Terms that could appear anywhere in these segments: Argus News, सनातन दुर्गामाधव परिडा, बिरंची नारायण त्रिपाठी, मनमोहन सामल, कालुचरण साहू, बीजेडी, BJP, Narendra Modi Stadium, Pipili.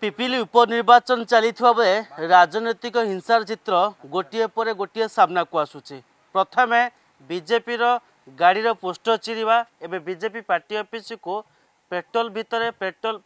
पिपिली उपनिर्वाचन चली बेले राजनैतिक हिंसार चित्र गोटे पर गोटे सामना को आसूची। प्रथम बीजेपी गाड़ी पोस्टर चिरिवा, एबे बीजेपी पार्टी ऑफिस को पेट्रोल भितर पेट्रोल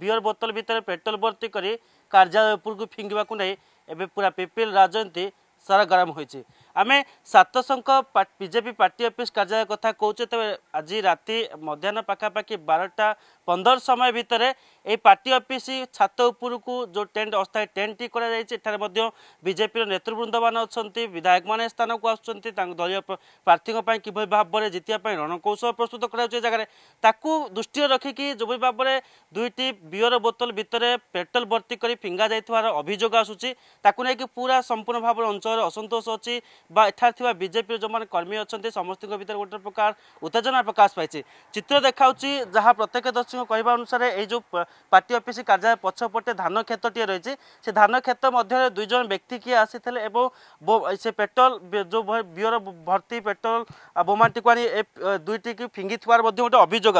बियर बोतल भितर पेट्रोल भर्ती कर कार्यालय उपरकू फिंगिवाकू नहीं एबे पूरा पिपिल राजनीति सारा गरम होइछि। आमे सात संख बीजेपी पार्टी ऑफिस कार्यालय कथा कहूचे, तबे आज राति मध्याह्न पाखापाखि 12टा 15 समय भितर ए पार्टी ऑफिस छात उपरकू जो टेंट अस्थायी टेंट टी करा जाइछि। एठारे मध्य बीजेपी नेतृवृंद मान अछंती, विधायक मान स्थान को आछंती, तांग दलीय प्रार्थीक पय किबो भाव रे जितिया पय रणकौशल प्रस्तुत करा जाय। जगह रे ताकू दृष्टि रखि कि जोबी भाव रे दुईटी बियर बोतल भितर पेट्रोल भर्ती करी फिंगा जाइथवार अभियोग आसुछि। ताकू नै कि पूरा संपूर्ण भाव अंचल असंतोष अछि बा एठार बीजेपी जो कर्मी अच्छा समस्त भीतर गोटे प्रकार उत्तेजना प्रकाश पाई चित्र देखा। जहाँ प्रत्यक्षदर्शी कहवा अनुसार ये जो पार्टी ऑफिस कार्यालय पछपटे धान क्षेत्र रही से धान क्षेत्र मध्य दुईज व्यक्ति किए आसी से पेट्रोल जो बियर भर्ती पेट्रोल बोमाटी को दुईटी की फिंगी थोड़ा गोटे अभियोग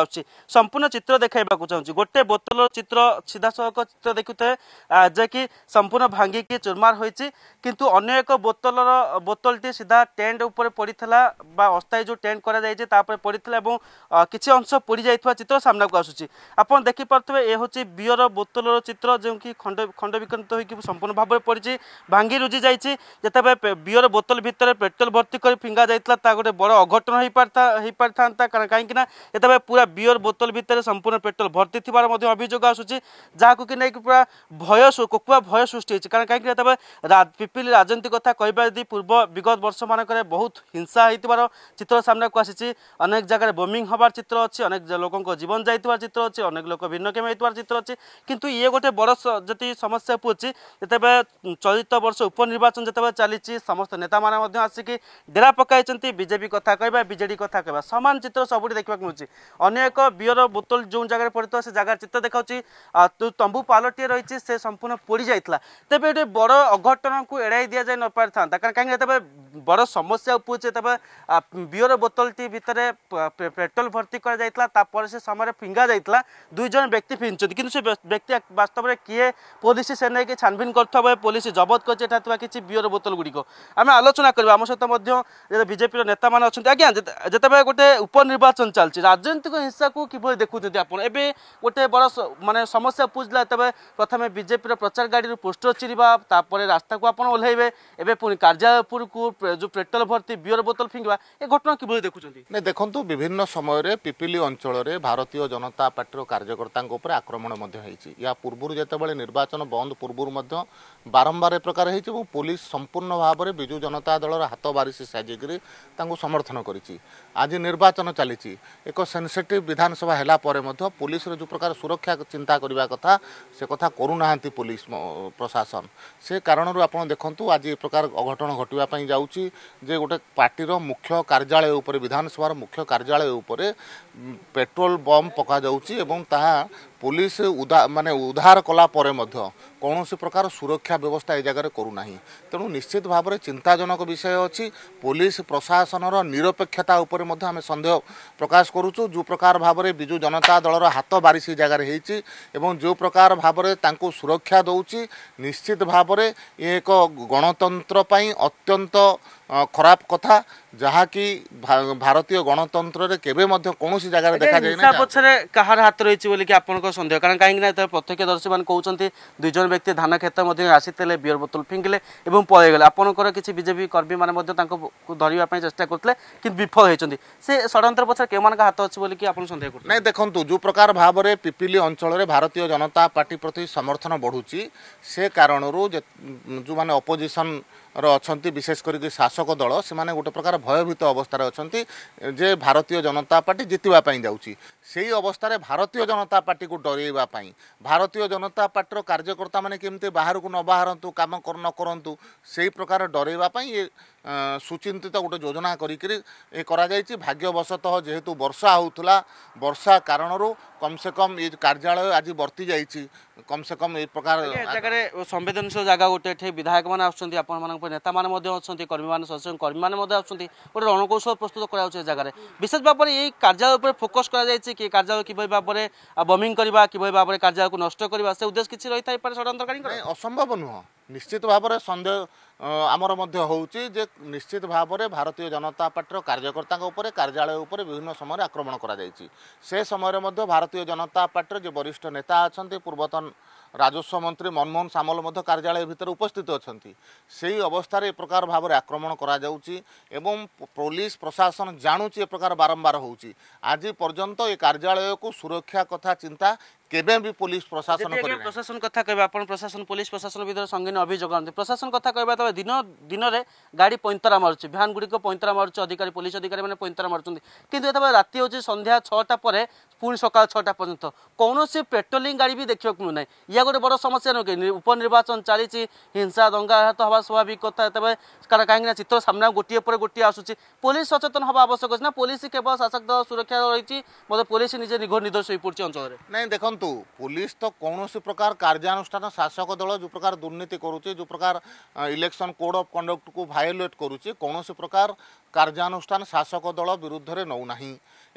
संपूर्ण चित्र देखा चाहिए। गोटे बोतल चित्र सीधा सख चित्र देखुए जे कि संपूर्ण भांगिकी चुरमार होती, किंतु अन्य एक बोतलर बोतलटी सीधा टेंट ऊपर पड़ी बा अस्थायी जो टेंट करा कर पड़ी किसी अंश पोड़ जाता चित्र सामना को आसूची। आपन देखिपे ये हूँ बियर बोतलर चित्र जो कि खंड खंड विखंडित हो संपूर्ण भाव में पड़ी भांगी रुझी जाते बियर बोतल भितर पेट्रोल भर्ती कर फिंगा जाता गोटे बड़ अघटन हो पारिता, कहीं पूरा बियर बोतल भितर संपूर्ण पेट्रोल भर्ती थोड़ा अभियोग आसूची, जहाँ कि नहीं पूरा भय कोकुआ भय सृष्टि होती। कारण कहीं पिपिली राजनीति कथा कहवा पूर्व विगत वर्ष मानक बहुत हिंसा होतार चित्र सामना को आसी, अनेक जगह बोमिंग हबार चित्र अच्छी, अनेक लोक जीवन जाइार चित्र अच्छी, अनेक लोक भिन्नक्षम होतार चित्र अच्छी। किंतु ये गोटे बड़ जी समस्या पूछी जिते चलित वर्ष उपनिर्वाचन जिते चली समस्त नेता मैंने आसिक डेरा पकड़ बीजेपी कथा कहवा बीजेडी कथा कहवा सामान चित्र सबुठ देखा मिलूँ। अनेक बियर बोतल जो जगह पड़ता से जगार चित्र देखा तंबू पालटे रही से संपूर्ण पोड़ जाता, तेज ये बड़ अघटन को एड़ाई दि जा न पारि था। कहीं बड़ समस्या उपजे तब बियर बोतलटी भितर पेट्रोल भर्ती कर समय फिंगा जाता दुईज व्यक्ति फिंगुच्च, किंतु से व्यक्ति वास्तव में किए पुलिस से नहीं कि छानबीन कर पुलिस जबत कर किसी बियर बोतल गुड़िक आम आलोचना करम सहित बीजेपी नेता मैंने अच्छा। आज्ञा जिते गोटे उपनिर्वाचन चलती राजनीतिक हिंसा को किभ देखुं एवं गोटे बड़ मानने समस्या पूजला, तेज प्रथम बीजेपी प्रचार गाड़ी पोस्टर चिरिया रास्ता को आप ओह्लैबे एवं पुणी कार्यालय उपरकू जो पेट्रोल भर्ती बियर बोतल फिंगा ए घटना किभ देखुं। देखो विभिन्न समय पिपिली अंचल में भारतीय जनता पार्टी कार्यकर्ता आक्रमण या पूर्व जितेबाला निर्वाचन बंद पूर्व बारंबार ए प्रकार हो पुलिस संपूर्ण भाव में विजु जनता दल हाथ बारिश साजिक समर्थन करिछि। आज निर्वाचन चली एक सेंसिटिव विधानसभा हैला परे पुलिस जो प्रकार सुरक्षा चिंता करने कथा से कथा करूना पुलिस प्रशासन से कारण आप देखु आज ए प्रकार अघटन घटापी जाऊँगी जे गोटे पार्टीर मुख्य कार्यालय उपर विधानसभा मुख्य कार्यालय उपर पेट्रोल बम पका जाउछि एवं ताहा पुलिस उधार कला परे मध्य कौन सी प्रकार सुरक्षा व्यवस्था ए जगह करूना, तेणु निश्चित भाव में चिंताजनक विषय अच्छी। पुलिस प्रशासन निरपेक्षता उपर मध्य हमें संदेह प्रकाश करूचु। जो प्रकार भाव में विजु जनता दल हाथ बारिश जगार होती जो प्रकार भाव में सुरक्षा दौची निश्चित भाव में ये एक गणतंत्र पाई अत्यंत खराब कथा, जहाँ कि भारतीय गणतंत्र केबे मध्य कौन सी जगह देखा जाय ना। पछरे कहार हाथ रही बोली कि आपनको संदेह, कारण कहीं प्रत्यक्षदर्शी मान कहते दुईज व्यक्ति धान क्षेत्र आसी बियर बोतल फिंगिले और पलैगले। आपंकर किसी बीजेपी कर्मी मैंने धरने चेष्टा करते कि विफल होती से षड्यंत्र पछरे के मान हाथ अच्छी बोली आप संदेह कर नहीं। देखो जो प्रकार भाव में पिपिली अंचल में भारतीय जनता पार्टी प्रति समर्थन बढ़ुची से कारण जो मैंने अपोजिशन रही विशेष करके शासक दल से गोटे प्रकार भयभीत अवस्था अच्छा जे भारतीय जनता पार्टी जितवाई जाऊँगी से अवस्था भारतीय जनता पार्टी को डरैवाई भारतीय जनता पार्टी कार्यकर्ता मैंने केमती बाहर को न बाहर कम न करूँ से प्रकार डरैवाई ये सुचिंतित गोटे योजना कर भाग्यवशतः जेहेतु वर्षा होता वर्षा कारण कम से कम ये कार्यालय आज बर्ती जाइए कम से कम ए प्रकार जगह संवेदनशील जगह गोटे विधायक मैंने आसान नेता मैंने अच्छा कर्मी मैंने स्वयं कर्मी मैंने गोटे रणकौशल प्रस्तुत कर जगह विशेष भाव में ये कार्यालय फोकस कर कार्यालय किभ भाव में बमिंग करवा किभ भाव में कार्यालय को नष्ट करवा से उद्देश्य किसी रही था षडयंत्रकारी असंभव नुह निश्चित भाव में सन्देह आमर हो निश्चित भाव में भारतीय जनता पार्टी कार्यकर्ता कार्यालय उपर विभिन्न समय आक्रमण कर समय भारतीय जनता पार्टी जो वरिष्ठ नेता अच्छा पूर्वतन राजस्व मंत्री मनमोहन सामल कार्यालय भितर उपस्थित अच्छा से ही अवस्था ए प्रकार भाव में आक्रमण एवं पुलिस प्रशासन जानूची ए प्रकार बारंबार होउची आज पर्यंत ये कार्यालय को सुरक्षा कथा चिंता केबे भी पुलिस प्रशासन प्रशासन कथा कहबा आपण प्रशासन पुलिस प्रशासन भीतर संगीन अभियोग आनते प्रशासन कथा कहबा त दिन दिन रे गाड़ी पैंतरा मारुची भ्यान गुडी को पैंतरा मारुची अधिकारी पुलिस अधिकारी माने पैंतरा मारुचंती किंतु एतबे राती होची संध्या 6टा परे पूर्ण सकाळ 6टा पर्यंत कोनोसी पेट्रोलिंग गाड़ी भी देखियो को नै या गोटे बड़ समस्या न के उपनिर्वाचन चली हिंसा दंगा हत हवा स्वाभाविक कथा एतबे काहेना चित्र सामना गोटे पर गोटे आसुची पुलिस सचेतन हवा आवश्यक अछि ना पुलिस केवल शासक दल सुरक्षा रहिची मते पुलिस निजे निघो निर्दोष होई पड़ची अंचल रे नै देखन पुलिस तो कौन सी प्रकार कार्यानुष्ठान शासक दल जो प्रकार दुर्नीति करुचे जो प्रकार इलेक्शन कोड ऑफ कंडक्ट को वायोलेट करुचे कौन सी प्रकार कार्यानुष्ठान शासक दल विरुद्ध रे नौना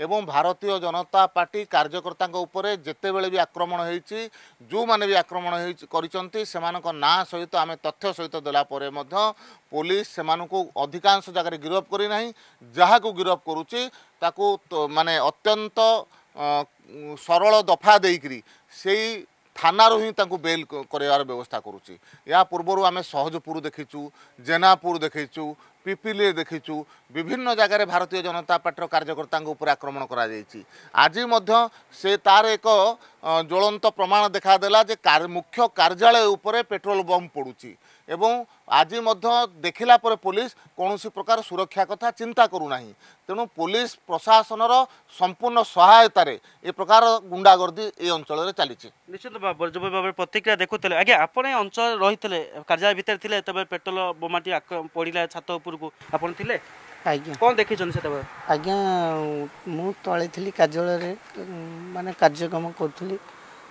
एवं भारतीय जनता पार्टी कार्यकर्ता उपरे जिते बेले भी आक्रमण होइछि जो माने भी आक्रमण होइछि सेमानक ना सहित आमे तथ्य सहित देला परे मध्य पुलिस सेमानकु अधिकांश जगह गिरफ करि नाही जहाकु गिरफ करुचे ताकु माने अत्यंत सरल दफा देकरी से थाना रु ही बेल करार व्यवस्था करुच्ची या पूर्वर आम सहजपुर देखीचु जेनापुर देखीचु पिपिली देखीचु विभिन्न जगह भारतीय जनता पार्टी कार्यकर्ता आक्रमण करा आज से तार एक ज्वलंत प्रमाण देखादेला जे मुख्य कार्यालय उपरे पेट्रोल बम पड़ुची एवं आज देखला पुलिस कौन सी प्रकार सुरक्षा कथा चिंता करूना तेणु पुलिस प्रशासन संपूर्ण सहायतार ए प्रकार गुंडागर्दी ए अंचल में चली निश्चित भाव जो भाव प्रतिक्रिया देखुले आज आप अंचल रही कार्यालय भितर थे तब पेट्रोल बोमाटी पड़ा छात उपरको आपन थिले आज्ञा कौन देखी आज्ञा मु तले थी कार्यालय मानने कार्यक्रम करी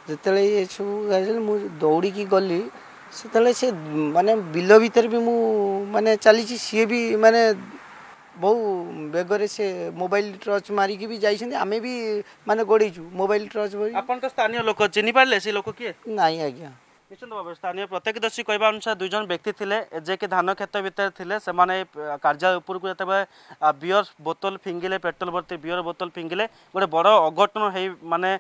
जिते ये सब मु दौड़ी गली से सी माने बिल भीतर भी मु माने चली सी भी माने बहु बेगर से मोबाइल टर्च मारिकी भी जाइसें आम भी माने गड़ीचु मोबाइल टर्च तो स्थानीय लोक चिन्ह पारे से लोक किए ना आज्ञा निश्चित भाव स्थानीय प्रत्यक्षदर्शी कहवा अनुसार दुई जन व्यक्ति थे जे कि धान क्षेत्र भितर थे से कार्यालय उपरको जब बियर बोतल फिंगिले पेट्रोल भर्ती बियर बोतल फिंगिले गोटे बड़ अघटन हो माने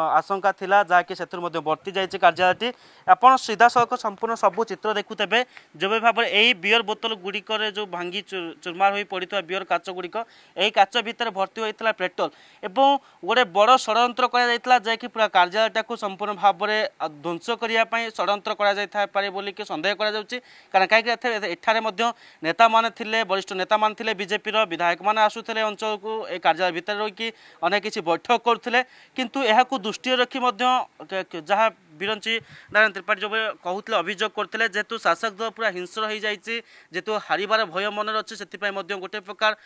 आशंका था जहाँकि से बर्ती जाइए कार्यालयटी आपड़ सीधासख संपूर्ण सबू चित्र देखुथे जो भाव में यही बियर बोतल गुड़िक जो भांगी चुरमार हो पड़ा बियर काच गुड़िक यही काच भितर भर्ती होता पेट्रोल एवं गोटे बड़ षड्यंत्र जैकि पूरा कार्यालयटा को संपूर्ण भाव में ध्वंस करने षड्यंत्र कर सन्देह कहीं नेता माने थिले वरिष्ठ नेता माने थिले बीजेपी रो विधायक माने आसुते अंचल को कार्यालय भितर रही अनेक किसी बैठक करते किंतु यह दृष्टि रखी जहाँ बिरंची नारायण त्रिपाठी जो कहते अभियोग करते जेहेतु शासक दल पूरा हिंस्र हो जाती जेहेतु हार भय मन अच्छे से गोटे प्रकार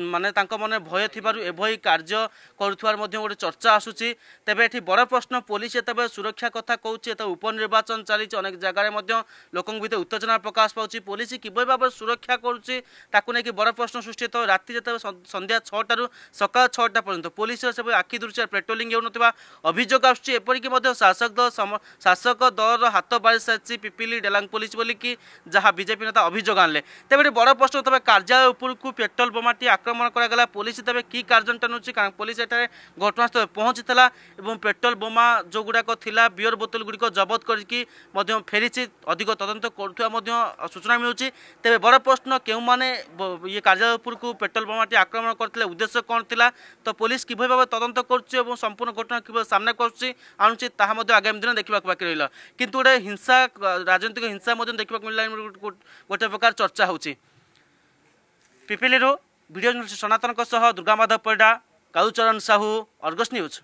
मानने मन भय थी कार्य कर गोटे चर्चा आसूसी तेरे ये बड़ प्रश्न पुलिस ये सुरक्षा कथा कौच उपनिर्वाचन चली अनेक जगह लोक भितर उत्तेजना प्रकाश पाँच पुलिस किभ भाव सुरक्षा करुच्ची बड़ प्रश्न सृष्टि तो राति जो संध्या 6टारू सका 6टा पर्यटन पुलिस सब आखि दृश्य पेट्रोलिंग होता अभियोग आसपरिक शासक दल शासक दल हाथ बारि सारी पिपिली डेलांग पुलिस बोलिकी जहाँ बीजेपी नेता अभियोग आनले तेरे बड़ प्रश्न तब कार्यालय उपरकू पेट्रोल बोमाटी आक्रमण कराला पुलिस तेज कि कार्यानुष्ठान होची कारण पुलिस एठारे घटनास्थल पहुंचीला एवं पेट्रोल बोमा जो गुड़ाक थिला बियर बोतल गुड़िक जबत करके फेरी अधिक तदंत कर सूचना मिलूँ तेरे बड़ प्रश्न क्यों माने ये कार्यालय उपरकू पेट्रोल बोमाटी आक्रमण करते उद्देश्य कौन था तो पुलिस किभ भाव तदंत कर संपूर्ण घटना कि सामना कर आगामी दिन देखा बाकी रहा किंतु गोटे हिंसा राजनीतिक हिंसा देखा मिलला गोटे प्रकार चर्चा होची पिपिली रो video journalist सनातन दुर्गामाधव परिडा कालुचरण साहू Argus news.